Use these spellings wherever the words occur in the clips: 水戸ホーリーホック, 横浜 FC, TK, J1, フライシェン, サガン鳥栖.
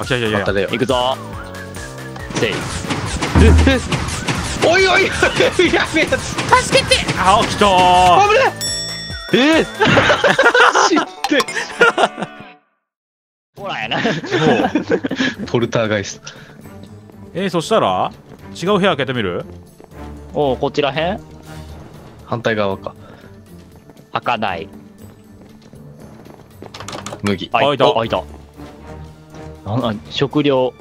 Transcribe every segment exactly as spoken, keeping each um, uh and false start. あ、来た来た来た。行くぞ。セイフ。おいおい。やべえやつ。助けて。あ、来たー。危ねえ。ええ。知って。ほらやな。ポルターガイスト。えー、そしたら違う部屋開けてみる？おお、こちらへん？反対側か。開かない。麦。あ、開いた。開いた。なん食料。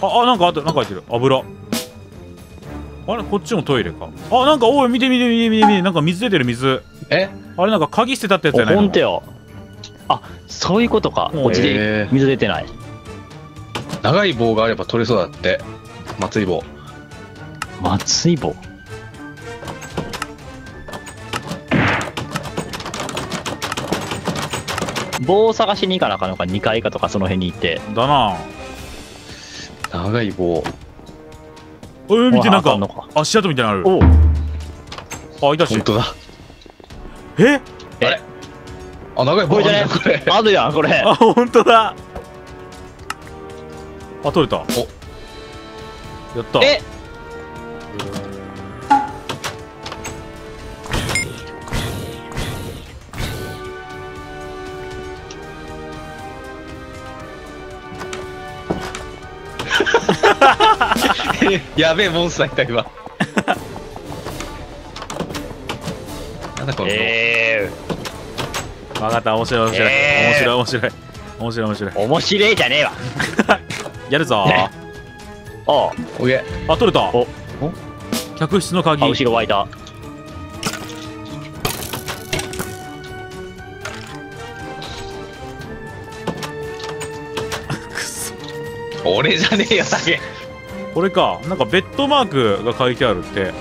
ああ、なんかあった、なんか入ってる。油。あれ、こっちもトイレか。あ、なんか、おい、見て見て見て見て見て、なんか水出てる、水。え？あれ、なんか鍵捨てたってやつじゃないの？ほんとよ。あ、そういうことか。こっちで水出てない。長い棒があれば取れそうだって。松井棒、松井棒、棒を探しに行かなあかんのか。にかいかとかその辺に行ってだな。長い棒、えー、見て、なんか足跡みたいなのある。おあ、いたし、本当だ。ええ、あれ、あ、長い棒じゃね、これあるやん、これ。あ、本当だ。あ、取れた。お、やった。え、やべえモンスターいた今。なんだこれ。ええー。わかった、面白い面白い、えー、面白い面白い面白い面白い面白いじゃねえわ。やるぞー。ね、ああ、おげ。あ、取れた。お、お。客室の鍵。あ、後ろ湧いた。くそ。俺じゃねえよ、酒。これか、なんかベッドマークが書いてあるって。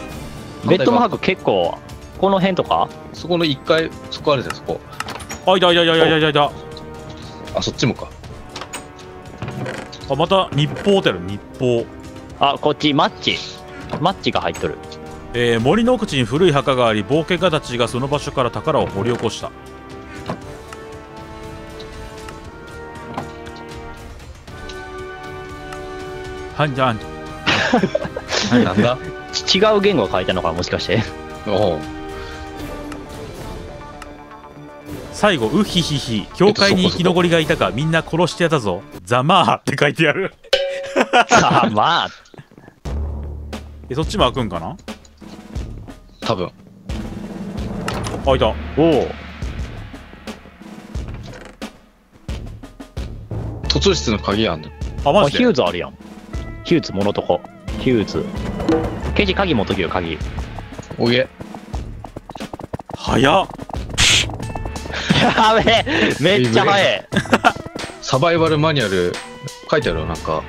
ベッドマーク結構。この辺とか。そこの一階、そこあるじゃん、そこ。あ、いたいたいたいたいたいた。あ、そっちもか。あ、また日報ってある、日報。あ、こっちマッチ、マッチが入っとる。えー、森の奥地に古い墓があり、冒険家たちがその場所から宝を掘り起こした。はんじゃん。なんだ、違う言語を書いたのか、もしかして。おう、最後、うひひひ、教会に生き残りがいたか、みんな殺してやったぞ、ざまーって書いてある。ざまー。え、そっちも開くんかな、多分。開いた。おお、図書室の鍵あんの。あ、マジで。あ、ヒューズあるやん。ヒューズ、ものとこ、ヒューズ。ケジ、鍵持っときよ、鍵。おげ、早っ。やべえ、めっちゃ早い。サバイバルマニュアル書いてあるよ、なんか。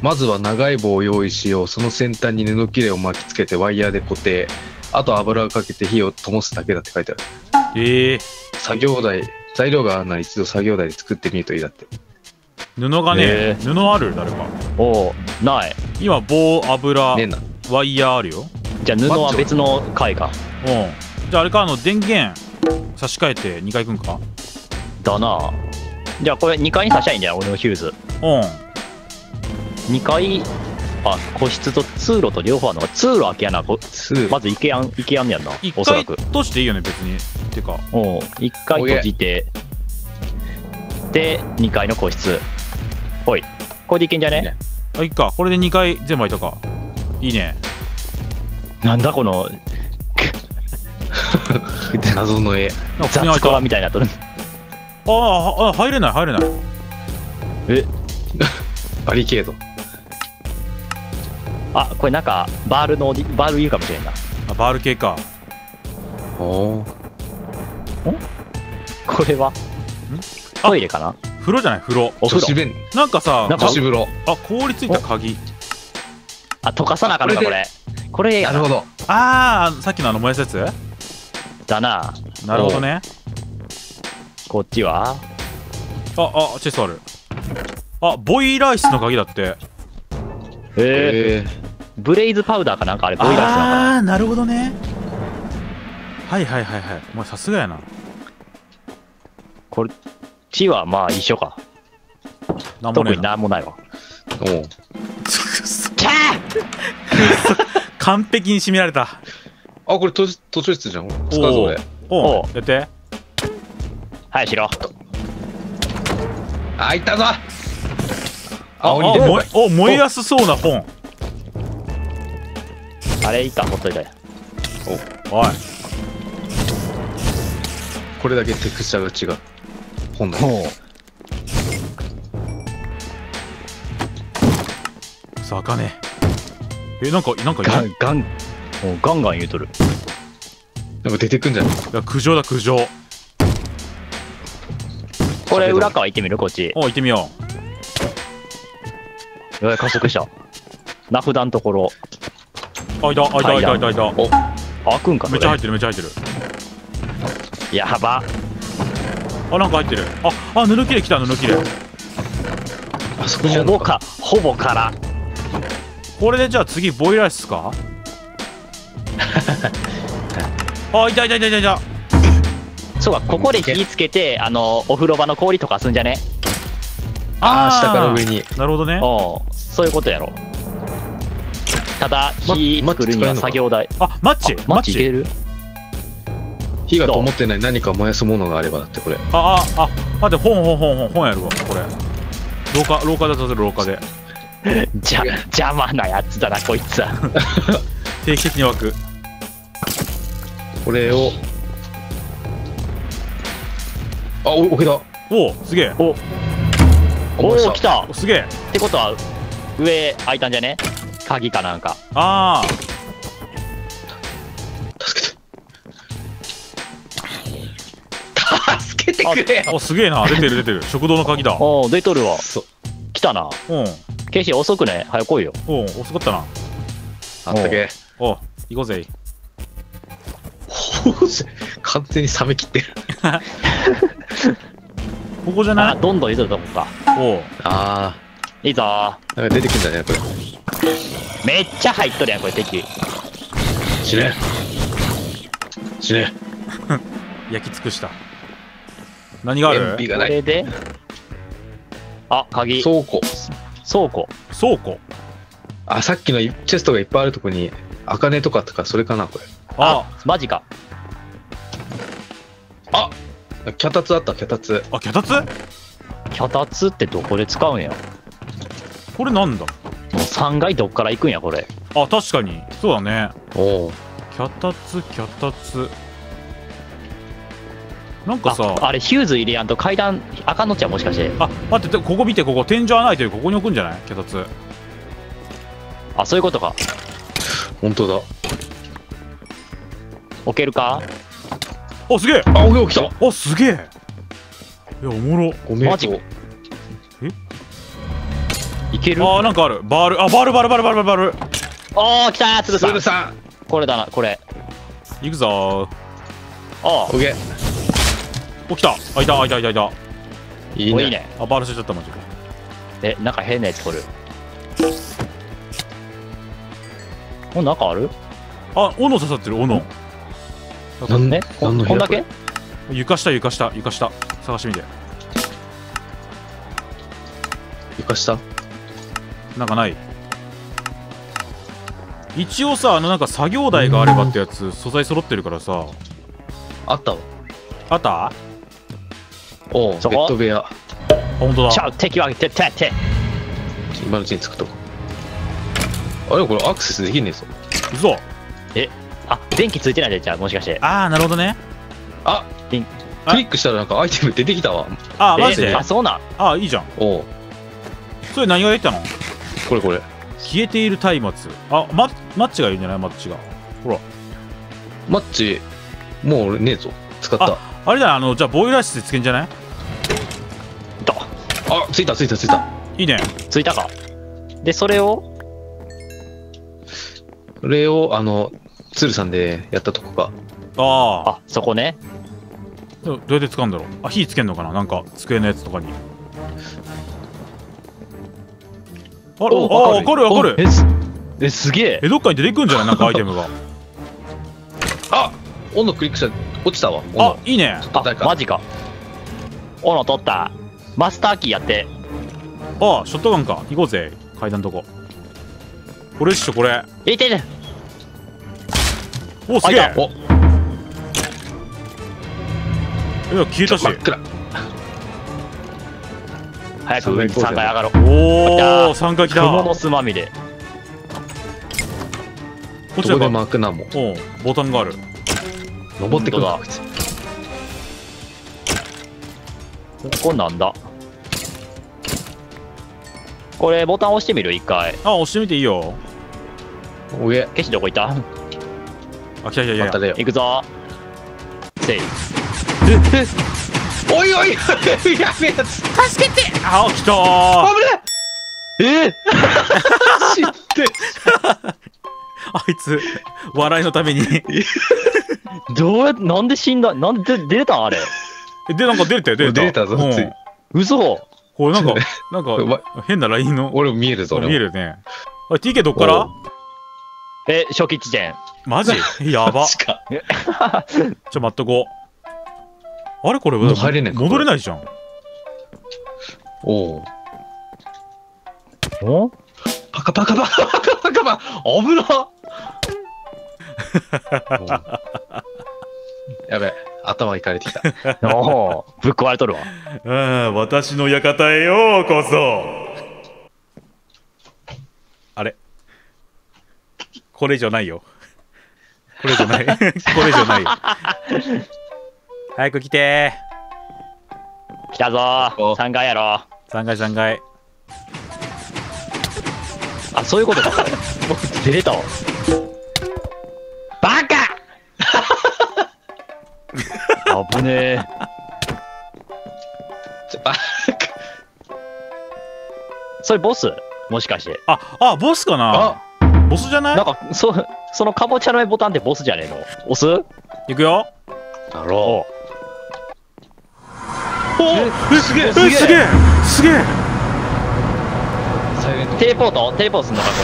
まずは長い棒を用意しよう。その先端に布切れを巻きつけてワイヤーで固定。あと油をかけて火を灯すだけだって書いてある。ええー、作業台、材料があるなら一度作業台で作ってみるといいだって。布がね、布ある、誰か。おお、ない。今棒、油、ね、ワイヤーあるよ。じゃあ布は別の階か。うん、じゃああれか、あの電源差し替えてにかい行くんかだな。じゃあこれにかいに差しゃいいんだよ、俺のヒューズ。うん、にかい。あ、個室と通路と両方あるのか。通路開けやな、こまず行けやん、行けやんねやんな、おそらく。閉じていいよね、別に。てか、おう、いっかい閉じて、でにかいの個室。おい、これでいけんじゃね。いいね、あ、いっか、これでにかい全部開いたか。いいね。なんだこの謎の絵、雑コラみたいになっとる。ああ、入れない、入れない。え、バリケード。あ、これなんかバールの、バール言うかもしれんな。あ、バール系か。おお。これはトイレかな。風呂じゃない、風呂。お風呂。なんかさ、女子風呂。あ、凍りついた鍵。あ、溶かさなあかんのか、これ。これ、なるほど。ああ、さっきのあの燃やすやつだな。なるほどね。こっちは、あ、あ、チェスある。あ、ボイラー室の鍵だって。へえ、ブレイズパウダーかなんか、あれボイラー室なのかな。ああ、なるほどね。はいはいはいはい。お前さすがやな。これちはまあ一緒か。なんもねえな。特になんもないわ。おう。完璧に締められた。あ、これ図書室じゃん。使うぞ俺。おう。やって。はい、しろ。あ、いったぞ。あ、お、燃えやすそうな本。あれいいか、ほっといたよ。お、おい。これだけテクスチャーが違う。本だ。さあ、かね。え、なんか、なんか、ガンガン、ガンガン言うとる。なんか出てくんじゃない。いや、苦情だ、苦情。これ裏側行ってみる、こっち。お、行ってみよう。やばい、加速した。名札のところ。あ、いた、あ、いた、あ、いた、あ、いた、あ、いた。お、開くんか。めっちゃ入ってる、めっちゃ入ってる。やば。あ、なんか入ってる。あ、あ、布切れ来た、布切れ。あそこじゃん。ほぼか、ほぼから。これでじゃあ次ボイラー室か。あ、いたいたいたいたいた。そうか、ここで火つけて、あのお風呂場の氷とかすんじゃね。ああ、下から上に。なるほどね。お、そういうことやろ。ただ火作るには作業台。あ、マッチ、マッチいける。火が灯ってない何か燃やすものがあればだってこれ。ああ、あ、待って、本本本本本やるわこれ。廊下、廊下だとする、廊下で。じゃ邪魔なやつだなこいつは。定期的に湧く。これを、あ、お、おけだ。お、すげえ。おお、来た。すげえ。ってことは上開いたんじゃね。鍵かなんか。ああ、助けて助けてくれ。お、すげえな。出てる出てる。食堂の鍵だ。お、出とるわ。来たな。うん、ケイシー遅くね。早来いよ。おう、遅かったな。あったけ。おう、行こうぜ。完全に冷めきってる。ここじゃない。どんどんいぞるとこか。おう、ああ、いいぞ。なんか出てくんだねこれ。めっちゃ入っとるやんこれ。敵死ね死ね。焼き尽くした。何がある。これで、あ、鍵。倉庫倉庫倉庫。あ、さっきのチェストがいっぱいあるとこに茜とかとか、それかなこれ。あ、マジか。あ、キャタツあった。キャタツ。あ、キャタツキャタツってどこで使うんやこれ。なんだ、もうさんがいどっから行くんやこれ。あ、確かにそうだね。おお、キャタツキャタツ。なんかさ、 あ, あれヒューズ入れやんと階段あかんのっちゃう、もしかして。あ、待って、ここ見て、ここ天井穴開いてる。ここに置くんじゃない脚立。あ、そういうことか。本当だ。置けるか。お、すげえ。あ、お、起きた。お、すげえ。いや、おもろ。ごめん。マジ。え、いける。あ、なんかある。バール。あ、バールバールバールバールバール。おー、来たー、鶴さん。鶴さん。これだな、これ。いくぞー。ああ、おげ。起きた。あ、いた、あ、いた、いた、いた。いいね。あ、バールしちゃった、マジか。え、なんか変なやつ取る。お、なんかある。あ、斧刺さってる、斧。なんで、こんだけ。床下、床下、床下、探してみて。床下。なんかない。一応さ、あの、なんか作業台があればってやつ、素材揃ってるからさ。あったわ。あった。おお、ベッド部屋。あ、本当だ。ちゃう、敵はててて今のうちにつくと。あれ、これアクセスできんねえぞ。うそ。え、あ、電気ついてないで。じゃあもしかして。ああ、なるほどね。あ、クリックしたらなんかアイテム出てきたわ。あ、マジで。あ、そうなん。あ、いいじゃん。おお、それ何が出たの。これこれ、消えている松明。あ、マッチがいるんじゃない。マッチが、ほら、マッチもう俺ねえぞ。使った。あれだ、あの、じゃあボイラー室でつけんじゃない。いた。あ、ついたついたついた。いいね。ついたか。で、それをそれをあの鶴さんでやったとこか。ああ、あ、そこね。どうやって使うんだろう。あ、火つけんのかな、なんか机のやつとかに。あ、あ、わかるわかる。え、す、え、すげえ。え、どっかに出てくんじゃない、なんかアイテムが。あ、斧クリックした。落ちたわ。あ、いいね。あ、マジか。斧取った。マスターキーやって。ああ、ショットガンか。行こうぜ。階段のとこ。これっしょ、これ。いていて。おお、すげえ。お。え、消えたし。真っ暗。早く上にさんかい上がろう。おお、さんかい来た。雲の巣まみれ。こっちで巻くなもん。おう、ボタンがある。登ってくるな。ここなんだこれ。ボタン押してみる一回。あ、押してみていいよ。おげケシどこいた。あ、来た来た来た。行くぞ。セイおいおいやべえやつ助けて。あ、来たー。危ねえ。知ってあいつ笑いのためにどうやってなんで死んだ。なんで出たんあれで。なんか出れたよ。出れた出れたぞ。嘘。これなんかなんか変なラインの。俺も見えるぞ。見えるね。あれ ティーケー どっから。え、初期地点。マジやば。ちょ待っとこう。あれこれ戻れないじゃん。おお。パカパカパカパカパカパ。危な。やべえ。頭いかれてきた。おお、ぶっ壊れとるわ。うん、私の館へようこそ。あれ。これ以上ないよ。これ以上ない。これ以上ないよ。早く来てー。来たぞー。さんがいやろ。さんがい、さんがい。あ、そういうことか。僕出れたわ。バカ。危ねえ。ちょ、あそれボスもしかして。あ、あ、ボスかな。ボスじゃない。なんか、そ、そのかぼちゃのボタンってボスじゃねえの。押す。いくよ。だろう。おお、え、すげえ、すげえ、すげえ。テレポート、テレポートすんのか、こ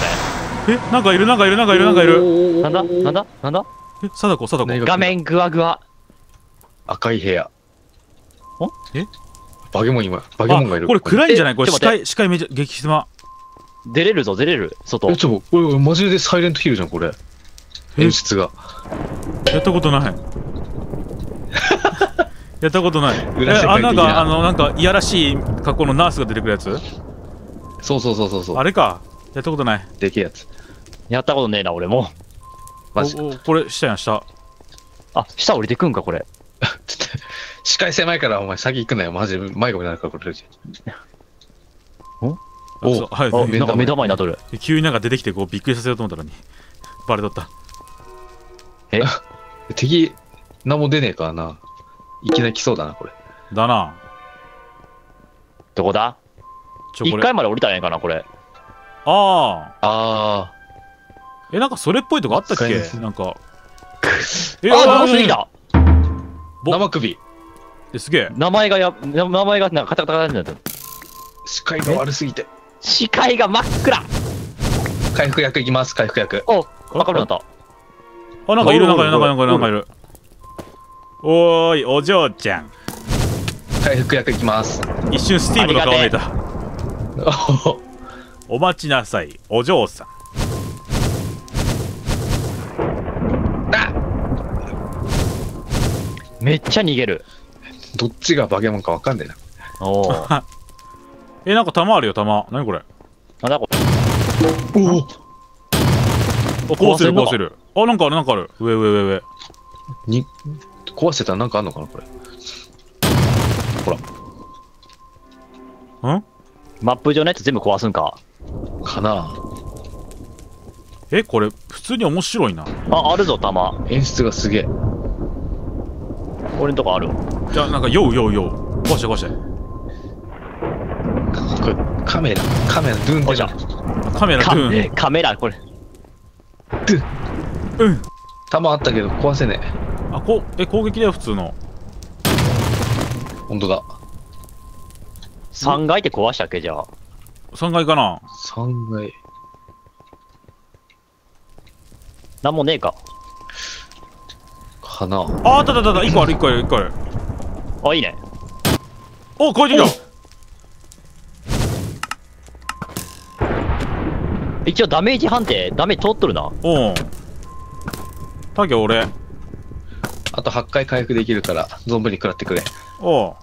れ。え、なんかいる、なんかいる、なんかいる、なんかいる。なんだ、なんだ、なんだ。え、貞子、貞子。画面グワグワ。赤い部屋。え？バゲモン今、バゲモンがいる。これ暗いんじゃない？これ視界、視界めちゃ激狭。出れるぞ、出れる、外。え、ちょ、これマジでサイレントヒールじゃん、これ。演出が。やったことない。やったことない。え、あ、なんか、あの、なんかいやらしい格好のナースが出てくるやつ？そうそうそうそうそう。あれか。やったことない。でけえやつ。やったことねえな、俺も。マジ。これ下やん、下。あ、下降りてくんか、これ。ちょっと視界狭いからお前先行くなよ。マジで迷子になるからこれ。おお、はい、なんか目玉になっとる。急になんか出てきてこうびっくりさせようと思ったのにバレとった。え、敵何も出ねえからな。いきなり来そうだなこれ。だな。どこだ。いっかいまで降りたんやかなこれ。ああああ、え、なんかそれっぽいとこあったっけ。なんか、え、あ、すぎた。生首。すげえ。名前がや、名前がなんかカタカタになった。視界が悪すぎて。視界が真っ暗。回復薬いきます、回復薬。お、赤くなった。あ、なんかいる、なんかいる、なんかいる、なんかいる。おーい、お嬢ちゃん。回復薬いきます。一瞬スティーブの顔見えた。お待ちなさい、お嬢さん。めっちゃ逃げる。どっちがバゲモンかわかんねえな。おお。え、なんか弾あるよ、弾。なにこれ。あ、なんか。おお。あ、壊せる、壊せる。あ、なんかある、なんかある。上、上、上、上。に。壊してたら、なんかあんのかな、これ。ほら。ん？マップ上のやつ全部壊すんか。かな。え、これ、普通に面白いな。あ、あるぞ、弾。演出がすげえ。俺んとこある。じゃあなんかようようよう。壊して壊して。これカメラカメラドゥンでしょ。カメラドゥン。カメラこれ。ドゥン。うん。弾あったけど壊せねえ。あ、こえ攻撃だよ普通の。本当だ。さんがいって壊したっけじゃあ。さんがいかな。さんがい。なんもねえか。ああ、ただただ、いっこある、いっこある、いっこある。あ、いいね。お、超えてきた。一応ダメージ判定、ダメージ通っとるな。うん。タケ俺。あとはちかい回復できるから、存分に食らってくれ。おう。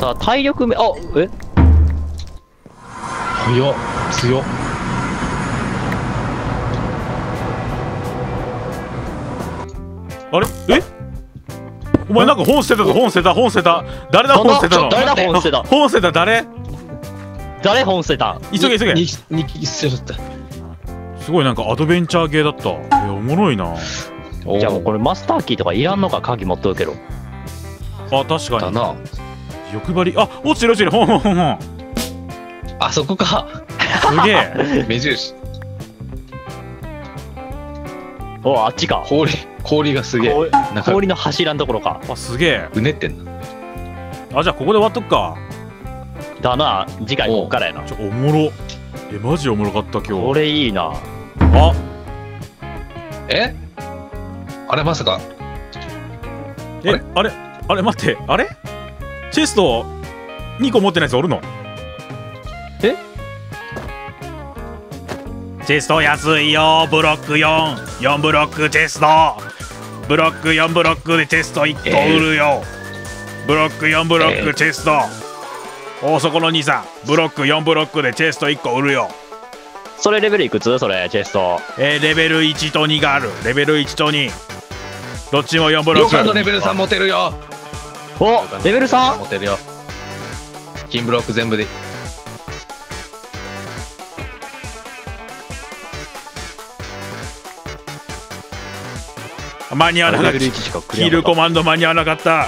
さあ、体力め、あ、え？強っ、強っ。あれ？え？お前なんか本捨てたぞ、本捨てた、本捨てた。誰だ、本捨てたの？誰だ、本捨てた。本捨てた、誰？誰本捨てた？急げ急げ。にき捨てちゃった。すごいなんかアドベンチャー系だった。え、おもろいな。じゃあもうこれマスターキーとかいらんのか、鍵持っとるけど。あ、確かに。だな。欲張り。あ、落ちてる落ちてる。ほんほんほんほん。あそこか。すげえ。目印。お、あっちか。氷、氷がすげえ。氷の柱のところか。あ、すげえ。うねってんな。あ、じゃあここで終わっとくか。だな、次回こっからやな。ちょ、おもろ。え、マジおもろかった今日。これいいな。あ。え？あれまさか。え、あれ、あれ待って、あれ？チェストにこ持ってないやつおるの？え？チェスト安いよ。ブロックよん、よんブロックチェスト。ブロックよんブロックでチェストいっこ売るよ。えー、ブロックよんブロックチェスト。えーお、そこの兄さん、ブロックよんブロックでチェストいっこ売るよ。それレベルいくつそれ、チェスト。えー、レベルいちとにがある。レベルいちとに。どっちもよんブロック。よんのレベルさん持てるよ。お、レベル さん？ 持てるよ。金ブロック全部で。間に合わなかった。キルコマンド間に合わなかった。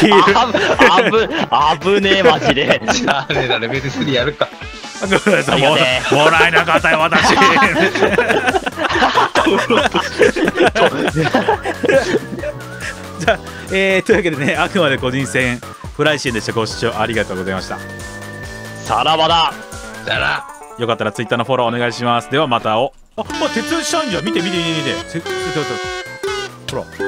キル。あぶ、あぶねえ、マジで。あれだ、レベルさんやるか。もらえなかったよ、私。じゃあ、えー、というわけでね、あくまで個人戦、フライシンでした。ご視聴ありがとうございました。さらばだ。さら。よかったらツイッターのフォローお願いします。では、またお。あ、まあ、鉄シャンじゃん。見て見て見て見て。せ、せ、せ、せ。ほら、どこ？おい！